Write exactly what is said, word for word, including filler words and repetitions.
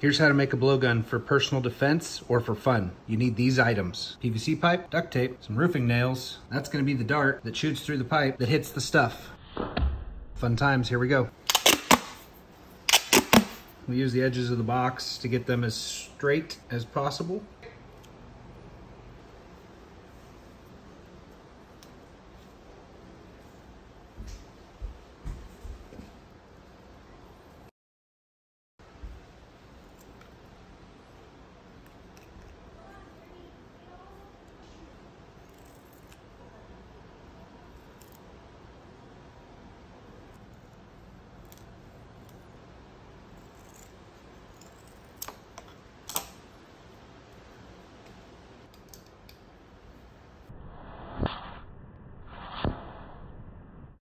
Here's how to make a blowgun for personal defense or for fun. You need these items: P V C pipe, duct tape, some roofing nails. That's gonna be the dart that shoots through the pipe that hits the stuff. Fun times, here we go. We use the edges of the box to get them as straight as possible.